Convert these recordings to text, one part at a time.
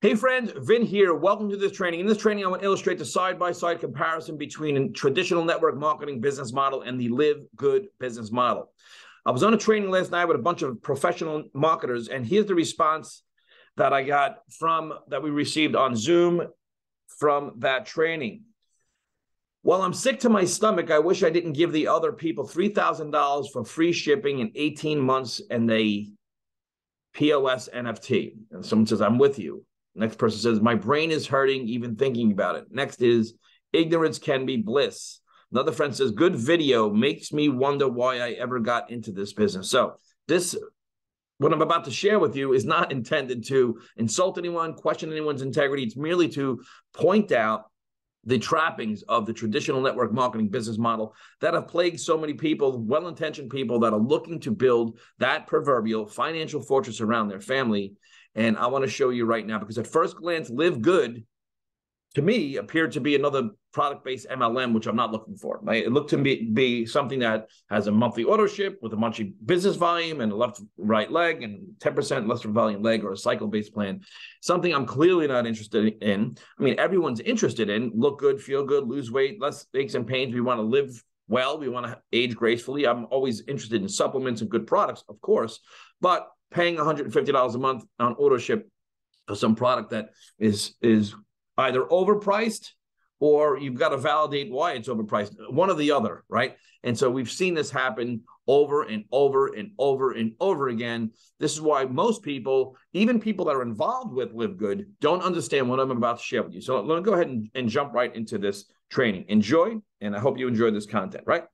Hey friends, Vin here. Welcome to this training. In this training, I want to illustrate the side-by-side comparison between a traditional network marketing business model and the Live Good business model. I was on a training last night with a bunch of professional marketers, and here's the response that I got that we received on Zoom from that training. Well, I'm sick to my stomach. I wish I didn't give the other people $3,000 for free shipping in 18 months and a POS NFT. And someone says, I'm with you. Next person says, my brain is hurting even thinking about it. Next is, ignorance can be bliss. Another friend says, good video makes me wonder why I ever got into this business. So what I'm about to share with you is not intended to insult anyone, question anyone's integrity. It's merely to point out the trappings of the traditional network marketing business model that have plagued so many people, well-intentioned people that are looking to build that proverbial financial fortress around their family. And I want to show you right now, because at first glance, Live Good, to me, appeared to be another product-based MLM, which I'm not looking for. It looked to be something that has a monthly auto ship with a monthly business volume and a left-right leg and 10% less volume leg, or a cycle-based plan, something I'm clearly not interested in. I mean, everyone's interested in look good, feel good, lose weight, less aches and pains. We want to live well. We want to age gracefully. I'm always interested in supplements and good products, of course, but paying $150 a month on auto ship for some product that is either overpriced or you've got to validate why it's overpriced, one or the other, right? And so we've seen this happen over and over and over and over again. This is why most people, even people that are involved with Live Good, don't understand what I'm about to share with you. So let me go ahead and jump right into this training. Enjoy, and I hope you enjoy this content, right?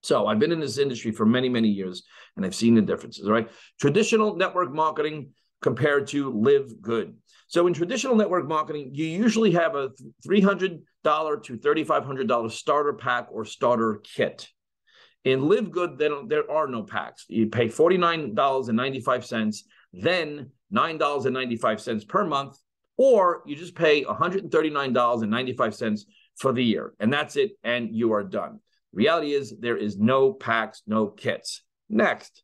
So I've been in this industry for many, many years, and I've seen the differences, right? Traditional network marketing compared to Live Good. So in traditional network marketing, you usually have a $300 to $3,500 starter pack or starter kit. In Live Good, there are no packs. You pay $49.95, then $9.95 per month, or you just pay $139.95 for the year, and that's it, and you are done. Reality is there is no packs, no kits. Next,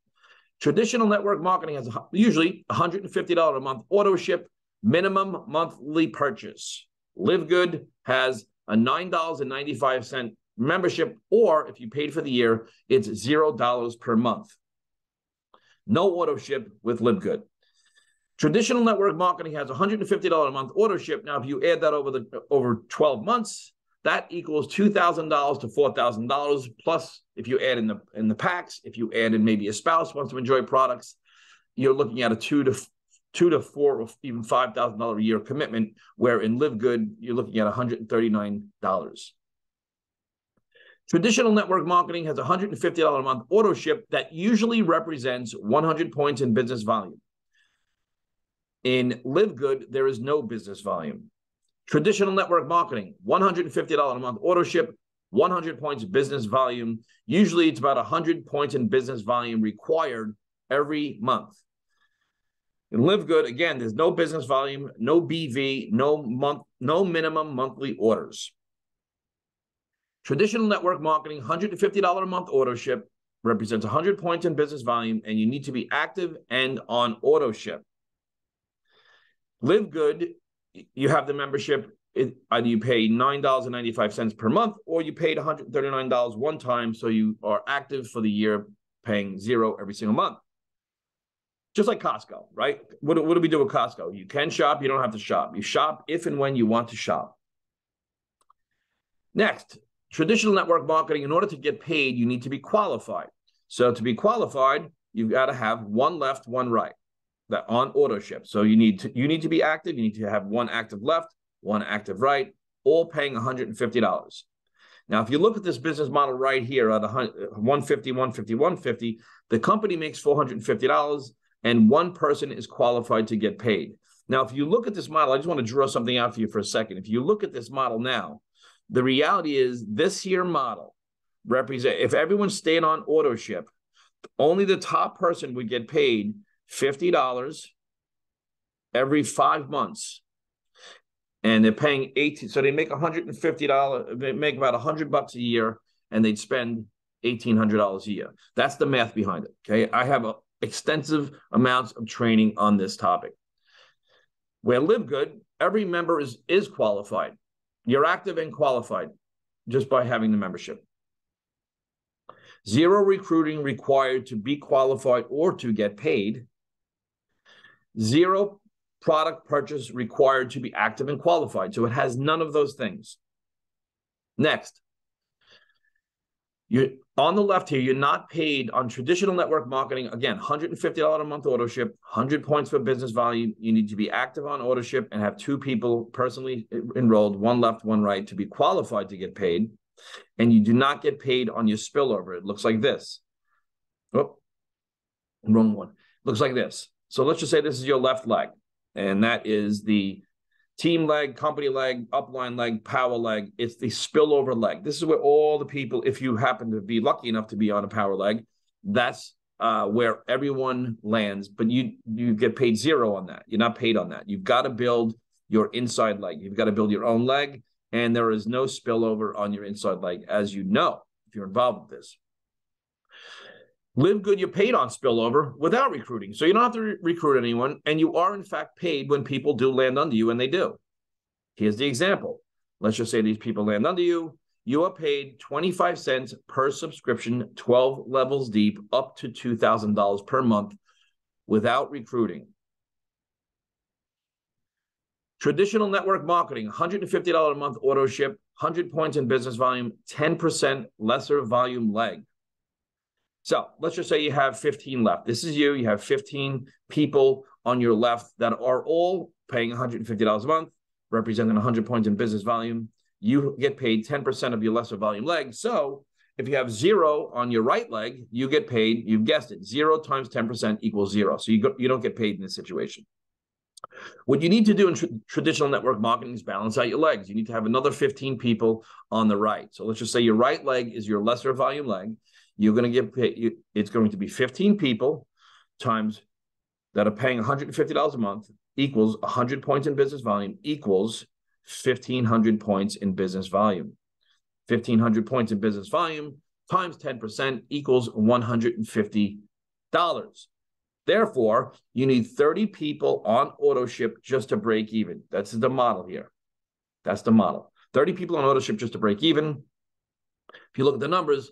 traditional network marketing has usually $150 a month auto ship, minimum monthly purchase. Live Good has a $9.95 membership, or if you paid for the year, it's $0 per month. No auto ship with Live Good. Traditional network marketing has $150 a month auto ship. Now, if you add that over 12 months, that equals $2,000 to $4,000, plus if you add in the packs, if you add in maybe a spouse wants to enjoy products, you're looking at a $2,000 to $4,000 or even $5,000 a year commitment, where in Live Good, you're looking at $139. Traditional network marketing has $150 a month auto ship that usually represents 100 points in business volume. In Live Good, there is no business volume. Traditional network marketing, $150 a month auto ship, 100 points business volume. Usually it's about 100 points in business volume required every month. In Live Good, again, there's no business volume, no BV, no minimum monthly orders. Traditional network marketing, $150 a month auto ship, represents 100 points in business volume, and you need to be active and on auto ship. Live Good, you have the membership. Either you pay $9.95 per month, or you paid $139 one time, so you are active for the year, paying $0 every single month. Just like Costco, right? What do we do with Costco? You can shop. You don't have to shop. You shop if and when you want to shop. Next, traditional network marketing, in order to get paid, you need to be qualified. So to be qualified, you've got to have one left, one right. That on auto ship. So you need to be active. You need to have one active left, one active right, all paying $150. Now, if you look at this business model right here at $150, $150, $150, the company makes $450, and one person is qualified to get paid. Now, if you look at this model, I just want to draw something out for you for a second. If you look at this model now, the reality is this here model represents, if everyone stayed on auto ship, only the top person would get paid $50 every 5 months, and they're paying 18. So they make $150. They make about $100 a year, and they'd spend $1,800 a year. That's the math behind it. Okay, I have extensive amounts of training on this topic. Where Live Good, every member is qualified. You're active and qualified just by having the membership. Zero recruiting required to be qualified or to get paid. Zero product purchase required to be active and qualified. So it has none of those things. Next, you're on the left here, you're not paid on traditional network marketing. Again, $150 a month autoship, 100 points for business value. You need to be active on autoship and have two people personally enrolled, one left, one right, to be qualified to get paid. And you do not get paid on your spillover. It looks like this. Oh, wrong one. It looks like this. So let's just say this is your left leg, and that is the team leg, company leg, upline leg, power leg. It's the spillover leg. This is where all the people, if you happen to be lucky enough to be on a power leg, that's where everyone lands. But you get paid zero on that. You're not paid on that. You've got to build your inside leg. You've got to build your own leg, and there is no spillover on your inside leg, as you know, if you're involved with this. Live Good, you're paid on spillover without recruiting. So you don't have to recruit anyone, and you are, in fact, paid when people do land under you, and they do. Here's the example. Let's just say these people land under you. You are paid 25 cents per subscription, 12 levels deep, up to $2,000 per month without recruiting. Traditional network marketing, $150 a month auto ship, 100 points in business volume, 10% lesser volume leg. So let's just say you have 15 left. This is you. You have 15 people on your left that are all paying $150 a month, representing 100 points in business volume. You get paid 10% of your lesser volume leg. So if you have zero on your right leg, you get paid, you've guessed it, 0 times 10% equals 0. So you don't get paid in this situation. What you need to do in traditional network marketing is balance out your legs. You need to have another 15 people on the right. So let's just say your right leg is your lesser volume leg. You're going to get paid. It's going to be 15 people times that are paying $150 a month equals 100 points in business volume equals 1,500 points in business volume. 1,500 points in business volume times 10% equals $150. Therefore, you need 30 people on AutoShip just to break even. That's the model here. That's the model. 30 people on AutoShip just to break even. If you look at the numbers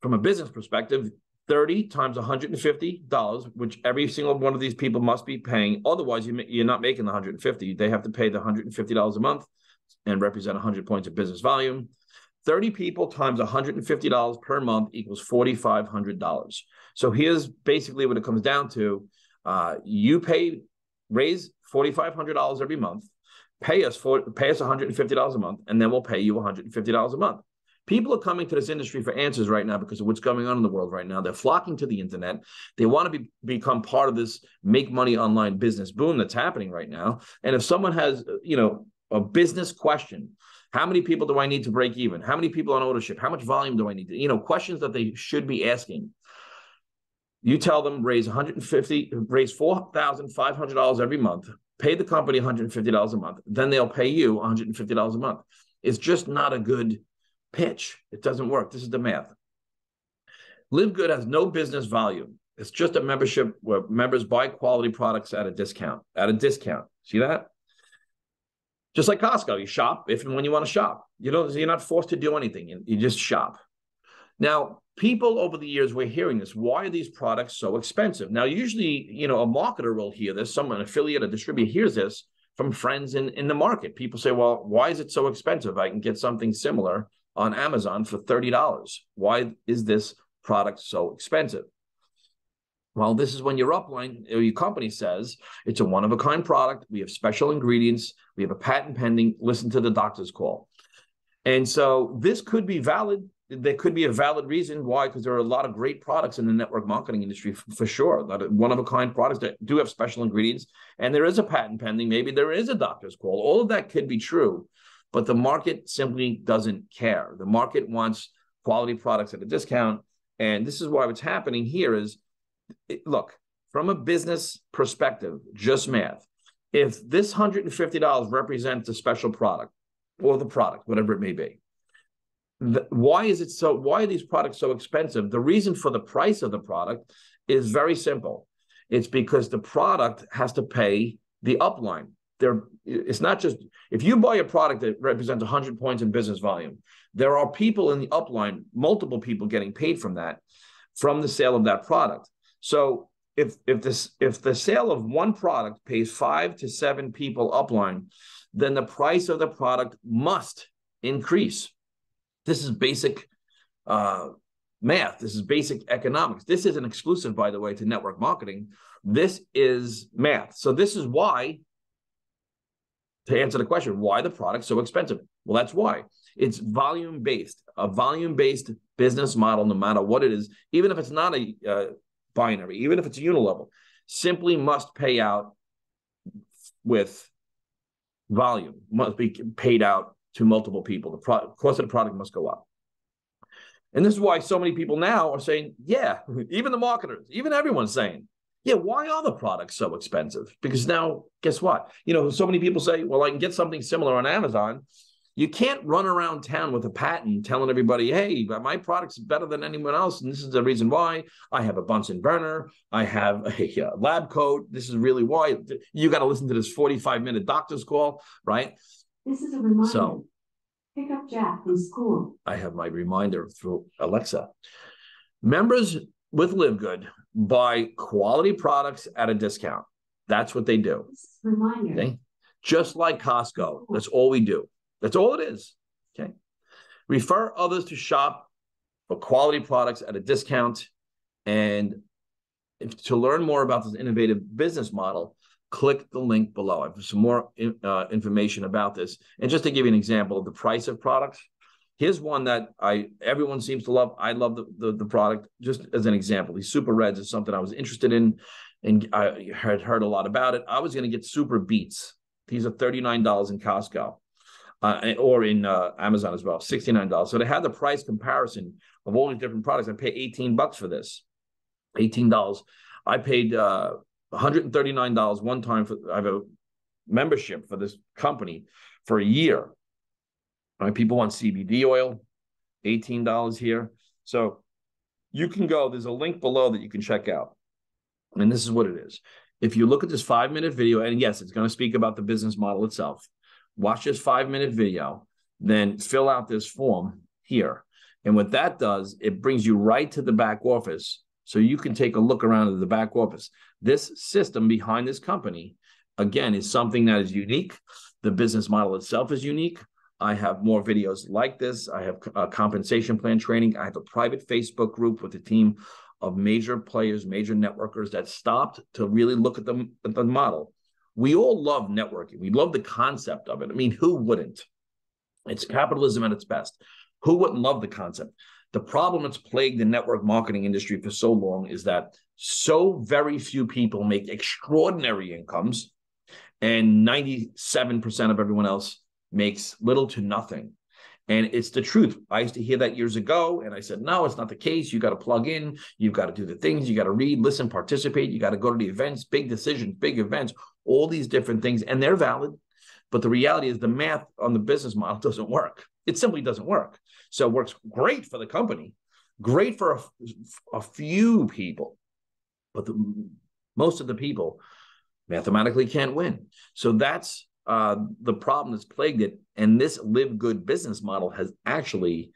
from a business perspective, 30 times $150, which every single one of these people must be paying. Otherwise, you're not making the $150. They have to pay the $150 a month and represent 100 points of business volume. 30 people times $150 per month equals $4,500. So here's basically what it comes down to. You raise $4,500 every month, pay us $150 a month, and then we'll pay you $150 a month. People are coming to this industry for answers right now because of what's going on in the world right now. They're flocking to the internet. They want to become part of this make money online business boom that's happening right now. And if someone has, a business question, how many people do I need to break even? How many people on ownership? How much volume do I need to, questions that they should be asking. You tell them raise $4,500 every month, pay the company $150 a month, then they'll pay you $150 a month. It's just not a good pitch. It doesn't work. This is the math. Live Good has no business value. It's just a membership where members buy quality products at a discount. See that? Just like Costco, you shop if and when you want to shop. You're not forced to do anything. You just shop. Now, people over the years, we're hearing this. Why are these products so expensive? Now, usually, a marketer will hear this. Someone, an affiliate, a distributor hears this from friends in the market. People say, well, why is it so expensive? I can get something similar on Amazon for $30. Why is this product so expensive? Well, this is when your upline or your company says, it's a one-of-a-kind product. We have special ingredients. We have a patent pending. Listen to the doctor's call. And so this could be valid. There could be a valid reason why, because there are a lot of great products in the network marketing industry for sure. One-of-a-kind products that do have special ingredients, and there is a patent pending. Maybe there is a doctor's call. All of that could be true, but the market simply doesn't care. The market wants quality products at a discount, and this is why what's happening here is, look, from a business perspective, just math. If this $150 represents a special product or the product, whatever it may be, why are these products so expensive? The reason for the price of the product is very simple. It's because the product has to pay the upline. it's not just, if you buy a product that represents 100 points in business volume, there are people in the upline, multiple people getting paid from that, from the sale of that product. So if the sale of one product pays 5 to 7 people upline, then the price of the product must increase. This is basic math. This is basic economics. This isn't exclusive, by the way, to network marketing. This is math. So this is why, to answer the question, why the product's so expensive? Well, that's why. It's volume-based, a volume-based business model, no matter what it is, even if it's not a binary, even if it's a unilevel, simply must pay out with volume, must be paid out to multiple people. The cost of the product must go up. And this is why so many people now are saying, yeah, even the marketers, even everyone's saying, yeah, why are the products so expensive? Because now, guess what? You know, so many people say, well, I can get something similar on Amazon. You can't run around town with a patent telling everybody, hey, my product's better than anyone else, and this is the reason why. I have a Bunsen burner. I have a lab coat. This is really why. You got to listen to this 45-minute doctor's call, right? This is a reminder. So, pick up Jack from school. I have my reminder through Alexa. Members with Live Good buy quality products at a discount. That's what they do. This is a reminder. Okay? Just like Costco. That's all we do. That's all it is. Okay. Refer others to shop for quality products at a discount. And to learn more about this innovative business model, click the link below. I have some more information about this. And just to give you an example of the price of products, here's one that everyone seems to love. I love the product. Just as an example, these Super Reds is something I was interested in, and I had heard a lot about it. I was going to get Super Beats. These are $39 in Costco. Or in Amazon as well, $69. So they had the price comparison of all these different products. I paid $18 for this, $18. I paid $139 one time for, I have a membership for this company for a year. All right, people want CBD oil, $18 here. So you can go, there's a link below that you can check out. And this is what it is. If you look at this 5-minute video, and yes, it's going to speak about the business model itself. Watch this 5-minute video, then fill out this form here. And what that does, it brings you right to the back office so you can take a look around at the back office. This system behind this company, again, is something that is unique. The business model itself is unique. I have more videos like this. I have a compensation plan training. I have a private Facebook group with a team of major players, major networkers that stopped to really look at the model. We all love networking. We love the concept of it. I mean, who wouldn't? It's capitalism at its best. Who wouldn't love the concept? The problem that's plagued the network marketing industry for so long is that so very few people make extraordinary incomes, and 97% of everyone else makes little to nothing. And it's the truth. I used to hear that years ago, and I said, no, it's not the case. You got to plug in. You've got to do the things. You got to read, listen, participate. You got to go to the events, big decisions, big events, all these different things, and they're valid. But the reality is the math on the business model doesn't work. It simply doesn't work. So it works great for the company, great for a few people, but most of the people mathematically can't win. So that's the problem that's plagued it. And this Live Good business model has actually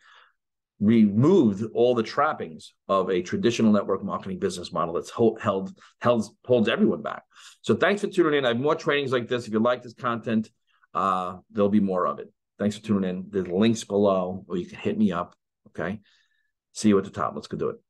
removed all the trappings of a traditional network marketing business model that's holds everyone back. So thanks for tuning in. I have more trainings like this. If you like this content, there'll be more of it. Thanks for tuning in. There's links below, or you can hit me up. Okay. See you at the top. Let's go do it.